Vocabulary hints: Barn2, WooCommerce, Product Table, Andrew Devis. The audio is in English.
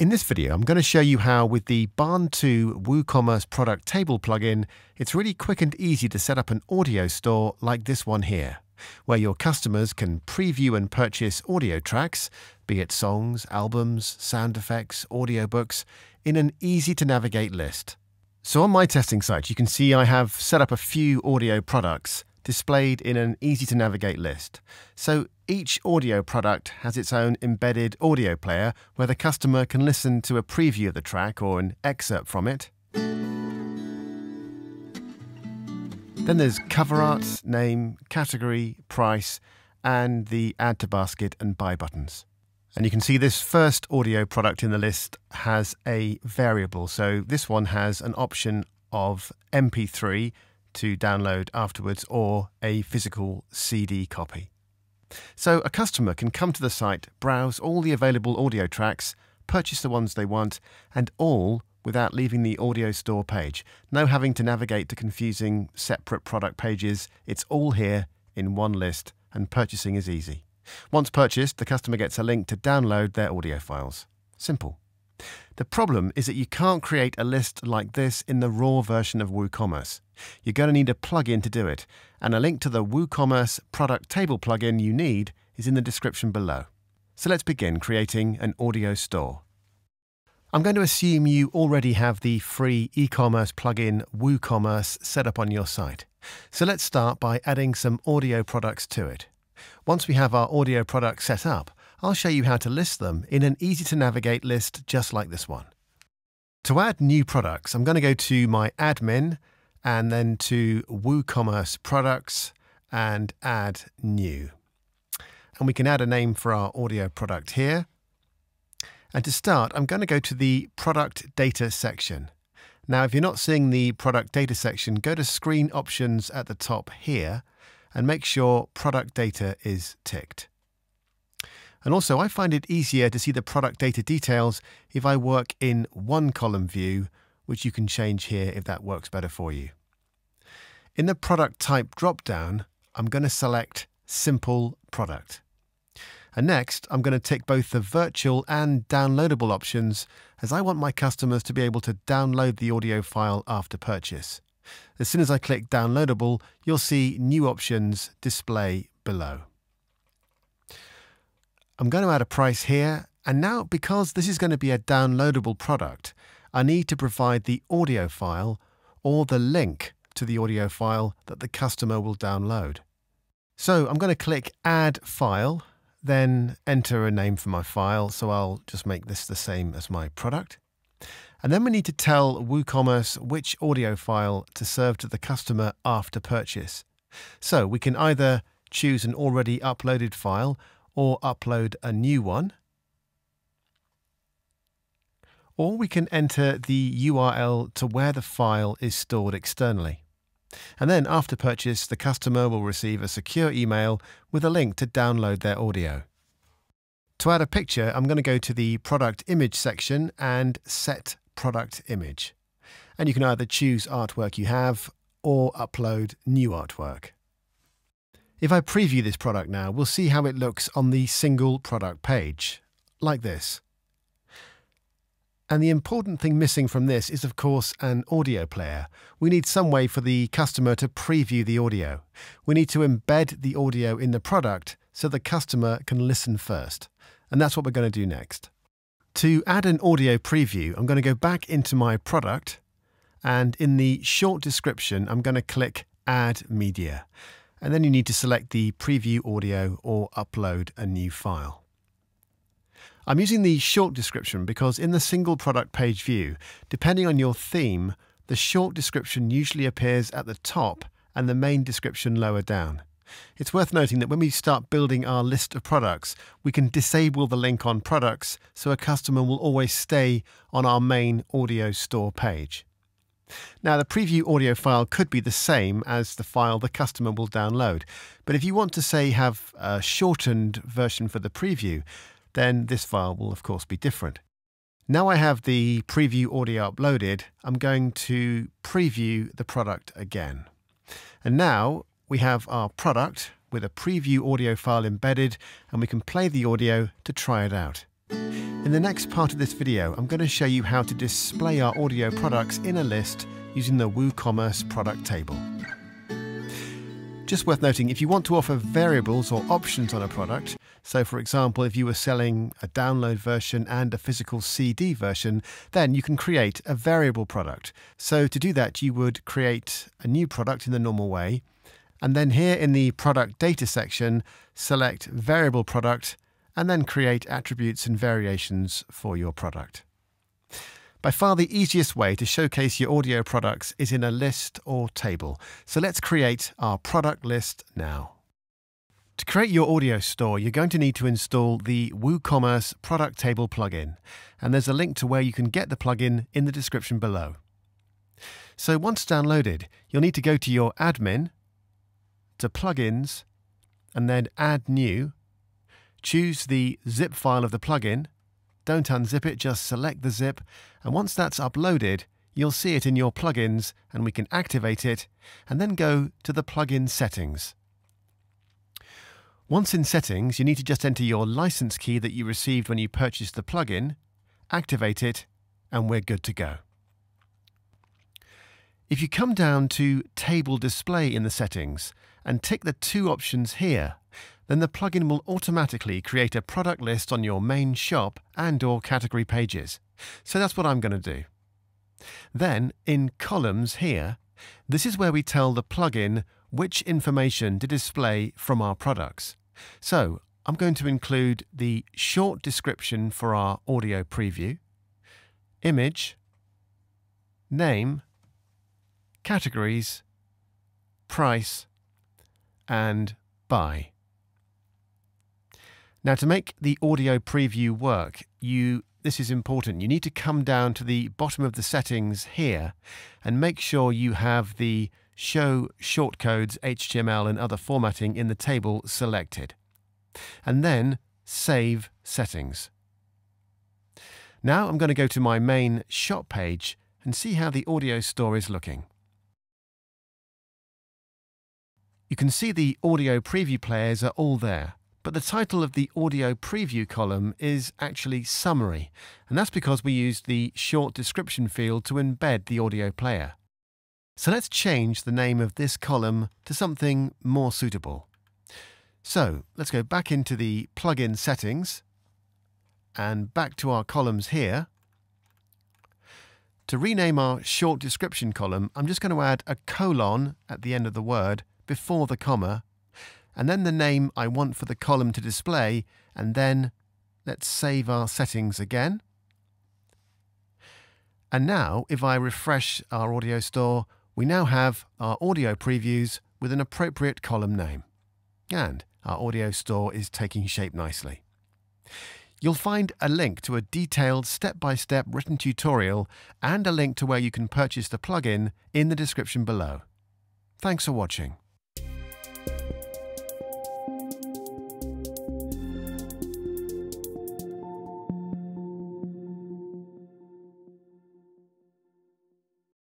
In this video, I'm going to show you how with the Barn2 WooCommerce Product Table plugin, it's really quick and easy to set up an audio store like this one here, where your customers can preview and purchase audio tracks, be it songs, albums, sound effects, audiobooks, in an easy-to-navigate list. So on my testing site, you can see I have set up a few audio products displayed in an easy-to-navigate list. So each audio product has its own embedded audio player where the customer can listen to a preview of the track or an excerpt from it. Then there's cover art, name, category, price, and the add to basket and buy buttons. And you can see this first audio product in the list has a variable. So this one has an option of MP3 to download afterwards or a physical CD copy. So a customer can come to the site, browse all the available audio tracks, purchase the ones they want, and all without leaving the audio store page. No having to navigate to confusing separate product pages. It's all here in one list and purchasing is easy. Once purchased, the customer gets a link to download their audio files. Simple. The problem is that you can't create a list like this in the raw version of WooCommerce. You're going to need a plugin to do it, and a link to the WooCommerce Product Table plugin you need is in the description below. So let's begin creating an audio store. I'm going to assume you already have the free e-commerce plugin WooCommerce set up on your site. So let's start by adding some audio products to it. Once we have our audio products set up, I'll show you how to list them in an easy-to-navigate list just like this one. To add new products, I'm going to go to my admin and then to WooCommerce products and add new. And we can add a name for our audio product here. And to start, I'm going to go to the product data section. Now, if you're not seeing the product data section, go to screen options at the top here and make sure product data is ticked. And also, I find it easier to see the product data details if I work in one column view, which you can change here if that works better for you. In the product type dropdown, I'm going to select simple product. And next, I'm going to tick both the virtual and downloadable options as I want my customers to be able to download the audio file after purchase. As soon as I click downloadable, you'll see new options display below. I'm going to add a price here, and now because this is going to be a downloadable product, I need to provide the audio file or the link to the audio file that the customer will download. So I'm going to click Add File, then enter a name for my file, so I'll just make this the same as my product. And then we need to tell WooCommerce which audio file to serve to the customer after purchase. So we can either choose an already uploaded file or upload a new one. Or we can enter the URL to where the file is stored externally. And then after purchase, the customer will receive a secure email with a link to download their audio. To add a picture, I'm going to go to the product image section and set product image. And you can either choose artwork you have or upload new artwork. If I preview this product now, we'll see how it looks on the single product page, like this. And the important thing missing from this is, of course, an audio player. We need some way for the customer to preview the audio. We need to embed the audio in the product so the customer can listen first. And that's what we're going to do next. To add an audio preview, I'm going to go back into my product, and in the short description, I'm going to click Add Media. And then you need to select the preview audio or upload a new file. I'm using the short description because in the single product page view, depending on your theme, the short description usually appears at the top and the main description lower down. It's worth noting that when we start building our list of products, we can disable the link on products so a customer will always stay on our main audio store page. Now, the preview audio file could be the same as the file the customer will download, but if you want to, say, have a shortened version for the preview, then this file will, of course, be different. Now I have the preview audio uploaded, I'm going to preview the product again. And now we have our product with a preview audio file embedded, and we can play the audio to try it out. In the next part of this video, I'm going to show you how to display our audio products in a list using the WooCommerce product table. Just worth noting, if you want to offer variables or options on a product, so for example, if you were selling a download version and a physical CD version, then you can create a variable product. So to do that, you would create a new product in the normal way, and then here in the product data section, select variable product, and then create attributes and variations for your product. By far the easiest way to showcase your audio products is in a list or table. So let's create our product list now. To create your audio store, you're going to need to install the WooCommerce Product Table plugin. And there's a link to where you can get the plugin in the description below. So once downloaded, you'll need to go to your admin, to plugins, and then add new. Choose the zip file of the plugin. Don't unzip it, just select the zip. And once that's uploaded, you'll see it in your plugins and we can activate it and then go to the plugin settings. Once in settings, you need to just enter your license key that you received when you purchased the plugin, activate it, and we're good to go. If you come down to Table Display in the settings and tick the two options here, then the plugin will automatically create a product list on your main shop and/or category pages. So that's what I'm going to do. Then, in Columns here, this is where we tell the plugin which information to display from our products. So I'm going to include the short description for our audio preview, image, name, categories, price, and buy. Now, to make the audio preview work, this is important. You need to come down to the bottom of the settings here and make sure you have the Show Shortcodes, HTML and other formatting in the table selected. And then Save Settings. Now I'm going to go to my main shop page and see how the audio store is looking. You can see the audio preview players are all there. But the title of the audio preview column is actually summary, and that's because we used the short description field to embed the audio player. So let's change the name of this column to something more suitable. So let's go back into the plugin settings and back to our columns here. To rename our short description column, I'm just going to add a colon at the end of the word before the comma, and then the name I want for the column to display, and then let's save our settings again. And now, if I refresh our audio store, we now have our audio previews with an appropriate column name. And our audio store is taking shape nicely. You'll find a link to a detailed step-by-step written tutorial and a link to where you can purchase the plugin in the description below. Thanks for watching.